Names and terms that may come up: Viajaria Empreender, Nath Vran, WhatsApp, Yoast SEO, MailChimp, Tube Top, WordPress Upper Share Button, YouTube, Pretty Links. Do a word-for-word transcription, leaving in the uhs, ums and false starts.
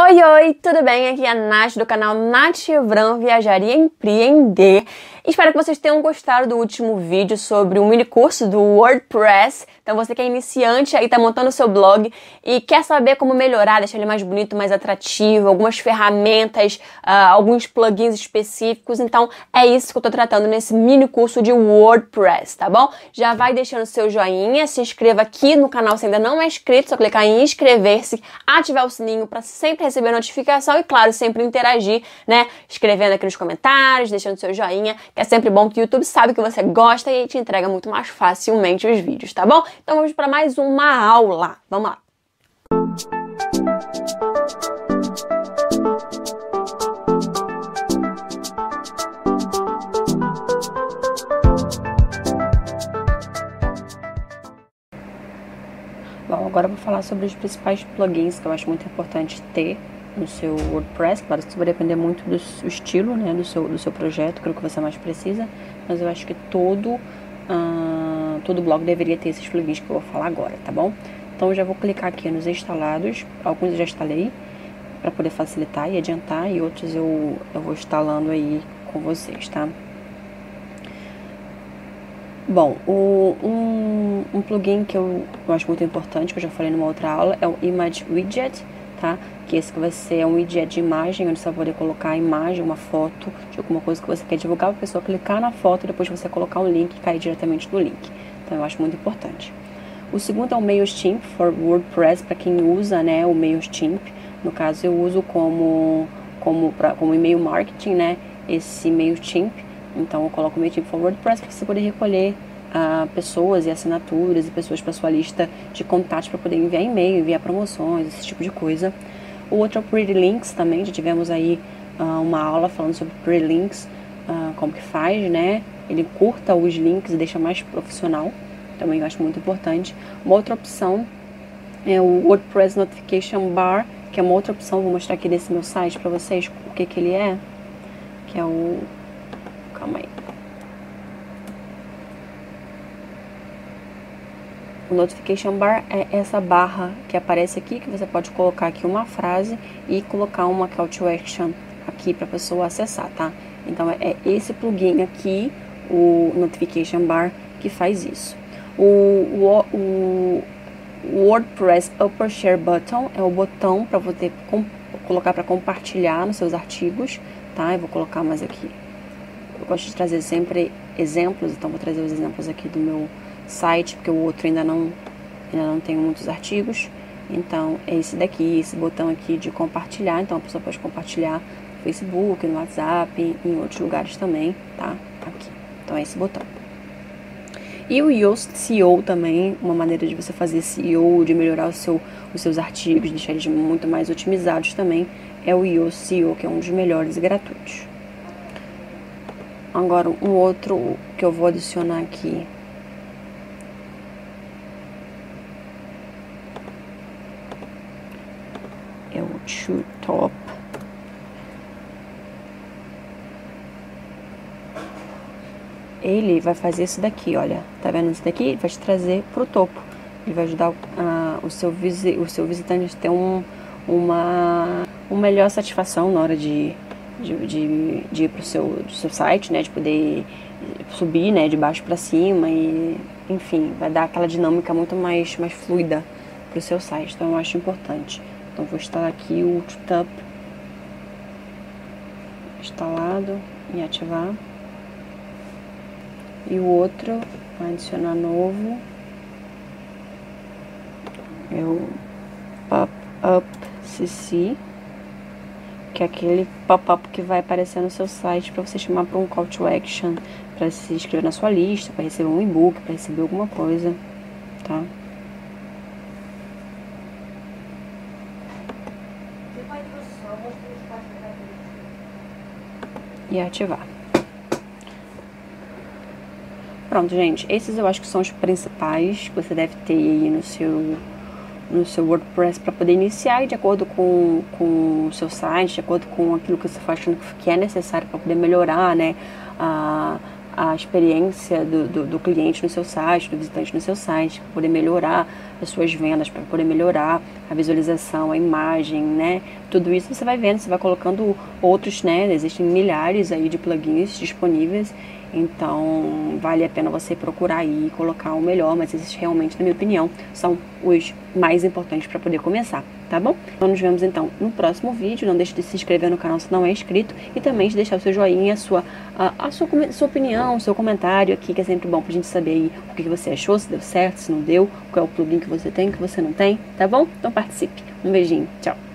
Oi, oi, tudo bem? Aqui é a Nath do canal Nath Vran, Viajaria Empreender. Espero que vocês tenham gostado do último vídeo sobre um mini curso do WordPress. Então você que é iniciante aí, tá montando o seu blog e quer saber como melhorar, deixar ele mais bonito, mais atrativo, algumas ferramentas, uh, alguns plugins específicos. Então é isso que eu tô tratando nesse mini curso de WordPress, tá bom? Já vai deixando seu joinha, se inscreva aqui no canal se ainda não é inscrito, só clicar em inscrever-se, ativar o sininho para sempre receber notificação e, claro, sempre interagir, né? Escrevendo aqui nos comentários, deixando seu joinha, que é sempre bom, que o YouTube sabe que você gosta e te entrega muito mais facilmente os vídeos, tá bom? Então vamos para mais uma aula. Vamos lá. Bom, agora eu vou falar sobre os principais plugins que eu acho muito importante ter no seu WordPress. Claro que isso vai depender muito do estilo, né, do seu, do seu projeto, aquilo que você mais precisa, mas eu acho que todo, uh, todo blog deveria ter esses plugins que eu vou falar agora, tá bom? Então eu já vou clicar aqui nos instalados, alguns eu já instalei para poder facilitar e adiantar, e outros eu, eu vou instalando aí com vocês, tá? Bom, o, um, um plugin que eu, eu acho muito importante, que eu já falei numa outra aula, é o Image Widget, tá? Que esse que vai ser um widget de imagem, onde você vai poder colocar a imagem, uma foto de alguma coisa que você quer divulgar, a pessoa clicar na foto e depois você colocar um link e cair diretamente no link. Então eu acho muito importante. O segundo é o MailChimp for WordPress, para quem usa, né, o MailChimp. No caso eu uso como, como, pra, como e-mail marketing, né, esse MailChimp. Então eu coloco o MailChimp for WordPress para você poder recolher uh, pessoas e assinaturas e pessoas para sua lista de contatos, para poder enviar e-mail, enviar promoções, esse tipo de coisa. O outro é o Pretty Links também, já tivemos aí uh, uma aula falando sobre Pretty Links, uh, como que faz, né? Ele curta os links e deixa mais profissional, também eu acho muito importante. Uma outra opção é o WordPress Notification Bar, que é uma outra opção, vou mostrar aqui desse meu site para vocês o que que ele é, que é o... Calma aí. O Notification Bar é essa barra que aparece aqui, que você pode colocar aqui uma frase e colocar uma call to action aqui para a pessoa acessar, tá? Então é esse plugin aqui, o Notification Bar, que faz isso. O, o, o WordPress Upper Share Button é o botão para você colocar para compartilhar nos seus artigos, tá? Eu vou colocar mais aqui. Eu gosto de trazer sempre exemplos, então vou trazer os exemplos aqui do meu site, porque o outro ainda não, ainda não tenho muitos artigos. Então é esse daqui, esse botão aqui de compartilhar. Então a pessoa pode compartilhar no Facebook, no WhatsApp, em outros lugares também, tá? Aqui. Então é esse botão. E o Yoast S E O também, uma maneira de você fazer S E O, de melhorar o seu, os seus artigos, deixar eles muito mais otimizados também, é o Yoast S E O, que é um dos melhores e gratuitos. Agora um outro que eu vou adicionar aqui é o Tube Top. Ele vai fazer isso daqui, olha, tá vendo isso daqui? Ele vai te trazer pro topo. Ele vai ajudar uh, o seu visi o seu visitante a ter um uma uma melhor satisfação na hora de De, de, de ir para o seu, seu site, né, de poder subir, né, de baixo para cima e, enfim, vai dar aquela dinâmica muito mais, mais fluida para o seu site, então eu acho importante. Então vou instalar aqui o Tube Top instalado e ativar, e o outro, adicionar novo, é o Pop-Up C C, que é aquele pop-up que vai aparecer no seu site para você chamar para um call to action, para se inscrever na sua lista, para receber um e-book, para receber alguma coisa, tá? E ativar. Pronto, gente, esses eu acho que são os principais que você deve ter aí no seu no seu WordPress para poder iniciar, e de acordo com, com o seu site, de acordo com aquilo que você está achando que é necessário para poder melhorar, né, a, a experiência do, do, do cliente no seu site, do visitante no seu site, para poder melhorar as suas vendas, para poder melhorar a visualização, a imagem, né? Tudo isso você vai vendo, você vai colocando outros, né? Existem milhares aí de plugins disponíveis, então vale a pena você procurar aí e colocar o melhor, mas esses realmente, na minha opinião, são os mais importantes para poder começar, tá bom? Então nos vemos então no próximo vídeo, não deixe de se inscrever no canal se não é inscrito e também de deixar o seu joinha, a sua, a, a sua, sua opinião, o seu comentário aqui, que é sempre bom pra gente saber aí o que você achou, se deu certo, se não deu, qual é o plugin que você tem, que você não tem, tá bom? Então participe, um beijinho, tchau!